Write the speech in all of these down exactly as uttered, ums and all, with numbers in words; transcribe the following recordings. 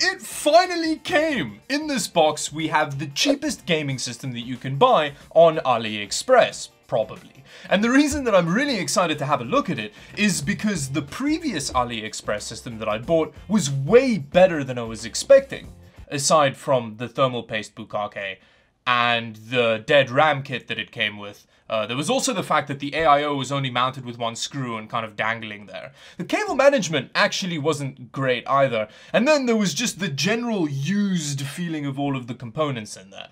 It finally came! In this box, we have the cheapest gaming system that you can buy on AliExpress, probably. And the reason that I'm really excited to have a look at it is because the previous AliExpress system that I bought was way better than I was expecting, aside from the thermal paste bukkake and the dead RAM kit that it came with. Uh, there was also the fact that the A I O was only mounted with one screw and kind of dangling there. The cable management actually wasn't great either. And then there was just the general used feeling of all of the components in there.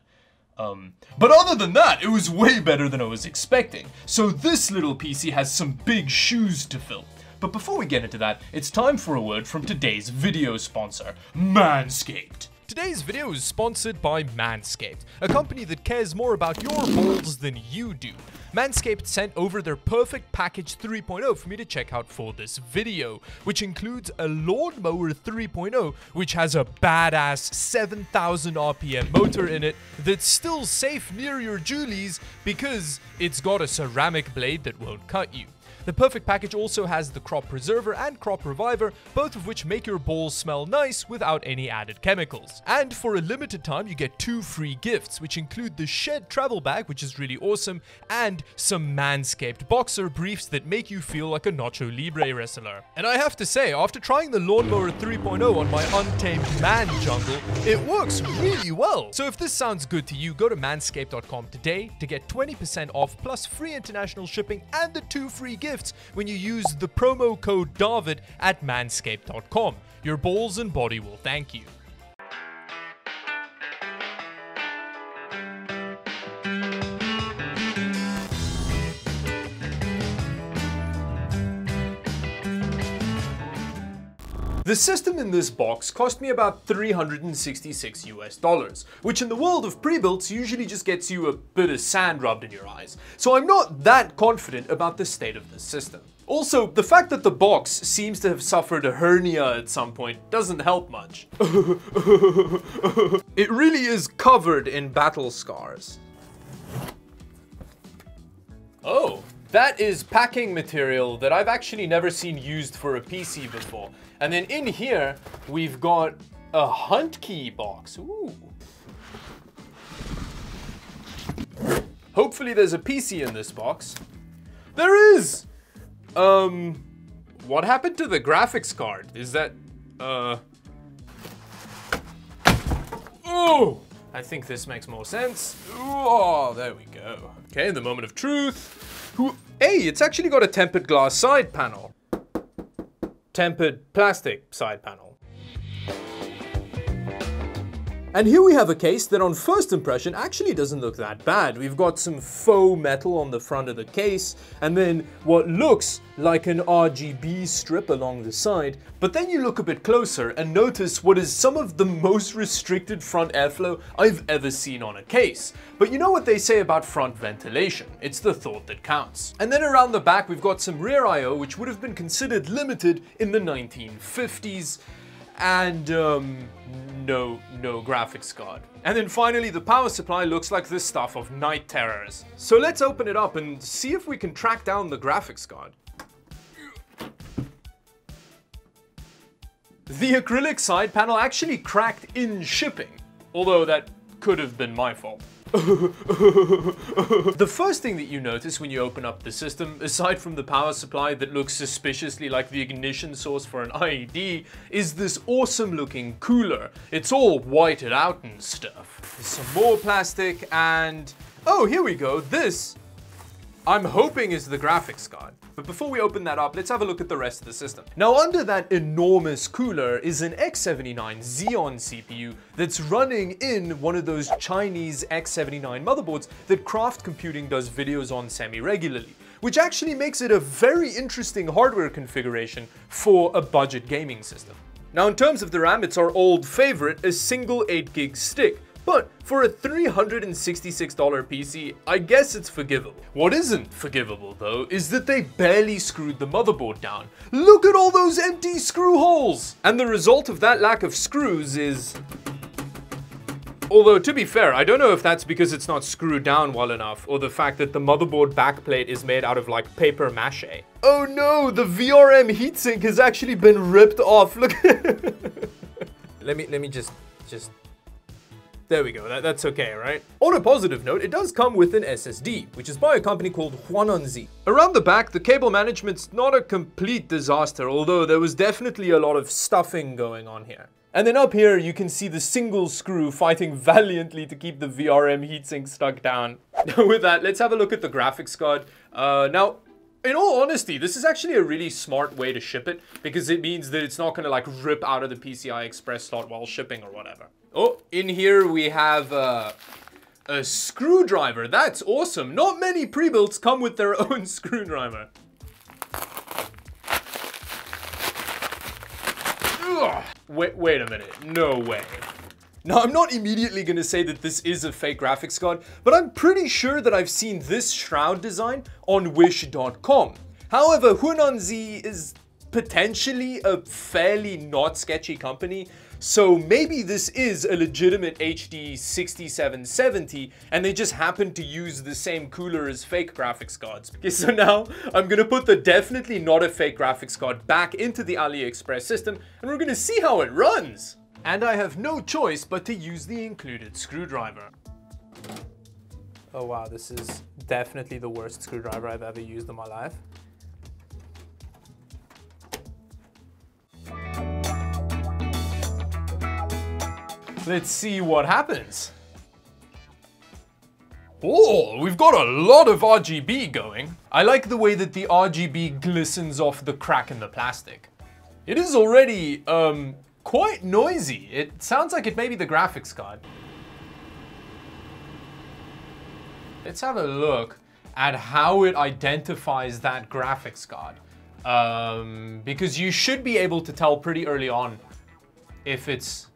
Um, but other than that, it was way better than I was expecting. So this little P C has some big shoes to fill. But before we get into that, it's time for a word from today's video sponsor, Manscaped. Today's video is sponsored by Manscaped, a company that cares more about your balls than you do. Manscaped sent over their Perfect Package three point oh for me to check out for this video, which includes a Lawnmower three point oh, which has a badass seven thousand R P M motor in it that's still safe near your julies because it's got a ceramic blade that won't cut you. The Perfect Package also has the Crop Preserver and Crop Reviver, both of which make your balls smell nice without any added chemicals. And for a limited time, you get two free gifts, which include the Shed Travel Bag, which is really awesome, and some Manscaped boxer briefs that make you feel like a Nacho Libre wrestler. And I have to say, after trying the Lawnmower three point oh on my untamed man jungle, it works really well. So if this sounds good to you, go to manscaped dot com today to get twenty percent off plus free international shipping and the two free gifts when you use the promo code Dawid at manscaped dot com. Your balls and body will thank you. The system in this box cost me about three hundred sixty-six US dollars, which in the world of pre-builts usually just gets you a bit of sand rubbed in your eyes. So I'm not that confident about the state of this system. Also, the fact that the box seems to have suffered a hernia at some point doesn't help much. It really is covered in battle scars. Oh. That is packing material that I've actually never seen used for a P C before. And then in here, we've got a hunt key box. Ooh. Hopefully there's a P C in this box. There is! Um, what happened to the graphics card? Is that, uh... Oh! I think this makes more sense. Oh, there we go. Okay, in the moment of truth. Who, hey, it's actually got a tempered glass side panel. Tempered plastic side panel. And here we have a case that on first impression actually doesn't look that bad. We've got some faux metal on the front of the case, and then what looks like an R G B strip along the side. But then you look a bit closer and notice what is some of the most restricted front airflow I've ever seen on a case. But you know what they say about front ventilation, it's the thought that counts. And then around the back we've got some rear I O which would have been considered limited in the nineteen fifties, and um, no, no graphics card. And then finally the power supply looks like the stuff of night terrors. So let's open it up and see if we can track down the graphics card. The acrylic side panel actually cracked in shipping, although that could have been my fault. The first thing that you notice when you open up the system, aside from the power supply that looks suspiciously like the ignition source for an I E D, is this awesome looking cooler. It's all whited out and stuff. There's some more plastic and... oh, here we go, this I'm hoping is the graphics card. But before we open that up, let's have a look at the rest of the system. Now under that enormous cooler is an X seventy-nine Xeon C P U that's running in one of those Chinese X seventy-nine motherboards that Kraft Computing does videos on semi-regularly, which actually makes it a very interesting hardware configuration for a budget gaming system. Now in terms of the RAM, it's our old favorite, a single eight gig stick. But for a three hundred sixty-six dollar P C, I guess it's forgivable. What isn't forgivable though, is that they barely screwed the motherboard down. Look at all those empty screw holes! And the result of that lack of screws is... although to be fair, I don't know if that's because it's not screwed down well enough, or the fact that the motherboard backplate is made out of like paper mache. Oh no, the V R M heatsink has actually been ripped off, look. let me let me just just there we go. That, that's okay, right? On a positive note, it does come with an S S D, which is by a company called Huananzhi. Around the back, the cable management's not a complete disaster, although there was definitely a lot of stuffing going on here. And then up here, you can see the single screw fighting valiantly to keep the V R M heatsink stuck down. With that, let's have a look at the graphics card. Uh, now, in all honesty, this is actually a really smart way to ship it, because it means that it's not going to like rip out of the P C I Express slot while shipping or whatever. Oh, in here we have uh, a screwdriver. That's awesome. Not many pre-builds come with their own screwdriver. Ugh. Wait, wait a minute. No way. Now, I'm not immediately going to say that this is a fake graphics card, but I'm pretty sure that I've seen this shroud design on wish dot com. However, Huananzhi is potentially a fairly not sketchy company, so maybe this is a legitimate H D sixty-seven seventy, and they just happen to use the same cooler as fake graphics cards. Okay, so now I'm going to put the definitely not a fake graphics card back into the AliExpress system, and we're going to see how it runs. And I have no choice but to use the included screwdriver. Oh wow, this is definitely the worst screwdriver I've ever used in my life. Let's see what happens. Oh, we've got a lot of R G B going. I like the way that the R G B glistens off the crack in the plastic. It is already, um, quite noisy. It sounds like it may be the graphics card. Let's have a look at how it identifies that graphics card. Um, because you should be able to tell pretty early on if it's...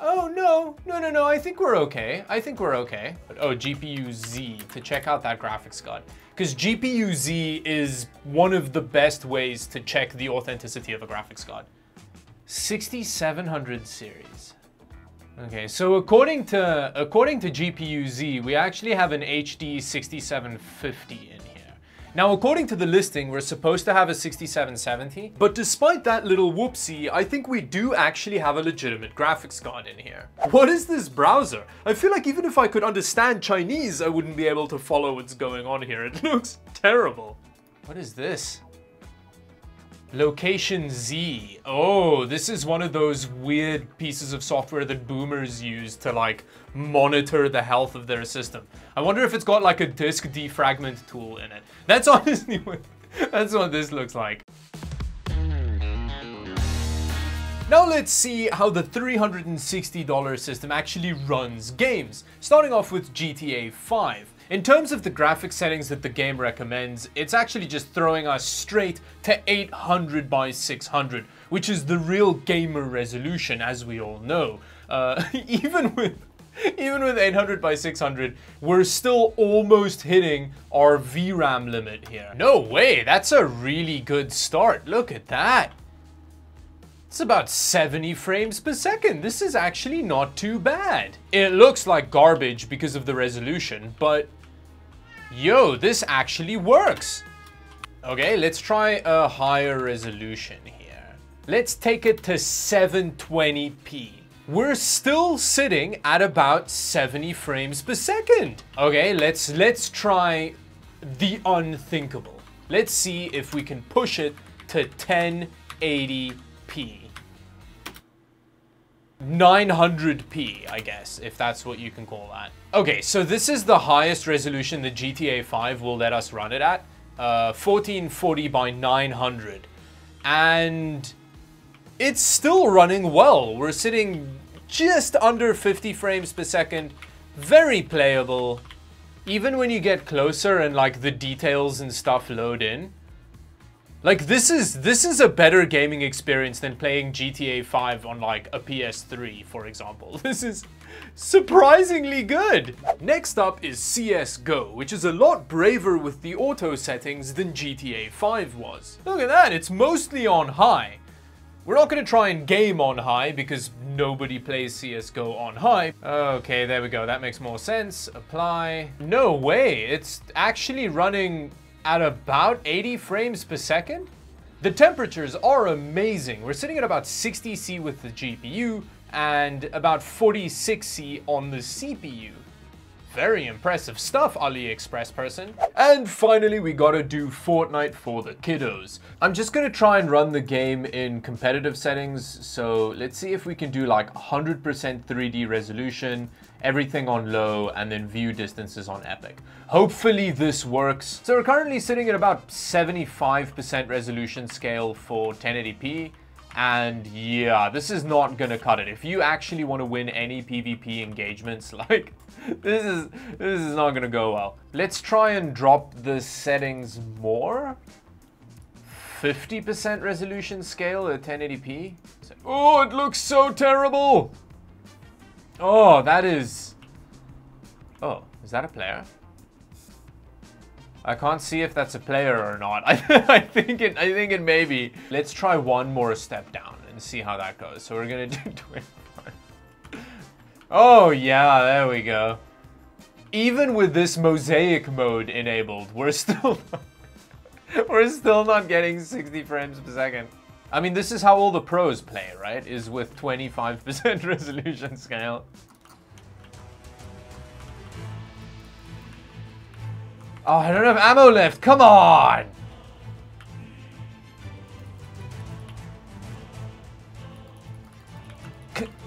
Oh, no, no, no, no, I think we're okay. I think we're okay. But, oh, G P U Z to check out that graphics card. Because G P U Z is one of the best ways to check the authenticity of a graphics card. sixty-seven hundred series. Okay, so according to according to G P U Z, we actually have an H D sixty-seven fifty in here. Now, according to the listing, we're supposed to have a sixty-seven seventy, but despite that little whoopsie, I think we do actually have a legitimate graphics card in here. What is this browser? I feel like even if I could understand Chinese, I wouldn't be able to follow what's going on here. It looks terrible. What is this? Location Z. Oh, this is one of those weird pieces of software that boomers use to like monitor the health of their system. I wonder if it's got like a disk defragment tool in it. That's honestly what, that's what this looks like. Now let's see how the three hundred sixty dollar system actually runs games, starting off with G T A five. In terms of the graphic settings that the game recommends, it's actually just throwing us straight to eight hundred by six hundred, which is the real gamer resolution, as we all know. Uh, even with even with eight hundred by six hundred, we're still almost hitting our V RAM limit here. No way, that's a really good start. Look at that. It's about seventy frames per second. This is actually not too bad. It looks like garbage because of the resolution, but yo, this actually works. Okay, let's try a higher resolution here. Let's take it to seven twenty p. We're still sitting at about seventy frames per second. Okay, let's let's try the unthinkable. Let's see if we can push it to ten eighty p. nine hundred p, I guess, if that's what you can call that. Okay, so this is the highest resolution that G T A five will let us run it at, uh, fourteen forty by nine hundred, and it's still running well. We're sitting just under fifty frames per second, very playable, even when you get closer and like the details and stuff load in. Like, this is this is a better gaming experience than playing G T A five on like a P S three, for example. This is surprisingly good. Next up is C S G O, which is a lot braver with the auto settings than G T A five was. Look at that, it's mostly on high. We're not gonna try and game on high because nobody plays C S G O on high. Okay, there we go, that makes more sense. Apply. No way, it's actually running at about eighty frames per second. The temperatures are amazing. We're sitting at about sixty C with the G P U, and about forty sixty on the C P U. Very impressive stuff, AliExpress person. And finally, we gotta do Fortnite for the kiddos. I'm just gonna try and run the game in competitive settings. So let's see if we can do like one hundred percent three D resolution, everything on low, and then view distances on epic. Hopefully this works. So we're currently sitting at about seventy-five percent resolution scale for ten eighty p. And yeah, this is not gonna cut it. If you actually want to win any PvP engagements, like this is this is not gonna go well. Let's try and drop the settings more. fifty percent resolution scale at ten eighty p. Oh, it looks so terrible. Oh, that is. Oh, is that a player? I can't see if that's a player or not. I, I think it. I think it may be. Let's try one more step down and see how that goes. So we're gonna do twenty-five. Oh yeah, there we go. Even with this mosaic mode enabled, we're still not, we're still not getting sixty frames per second. I mean, this is how all the pros play, right? Is with twenty-five percent resolution scale. Oh, I don't have ammo left, come on!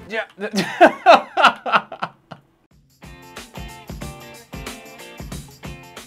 Yeah.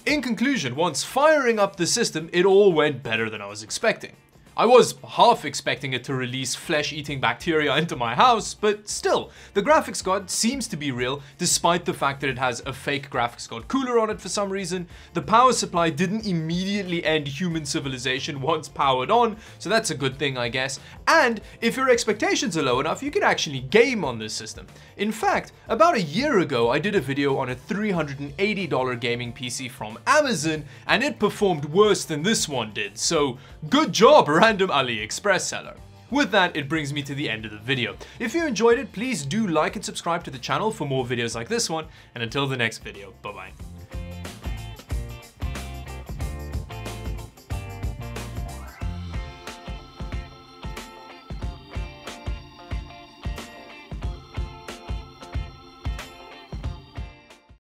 In conclusion, once firing up the system, it all went better than I was expecting. I was half expecting it to release flesh-eating bacteria into my house, but still, the graphics card seems to be real, despite the fact that it has a fake graphics card cooler on it for some reason. The power supply didn't immediately end human civilization once powered on, so that's a good thing, I guess. And if your expectations are low enough, you can actually game on this system. In fact, about a year ago, I did a video on a three hundred eighty dollar gaming P C from Amazon, and it performed worse than this one did, so good job, right? Random AliExpress seller. With that, it brings me to the end of the video. If you enjoyed it, please do like and subscribe to the channel for more videos like this one, and until the next video, bye-bye.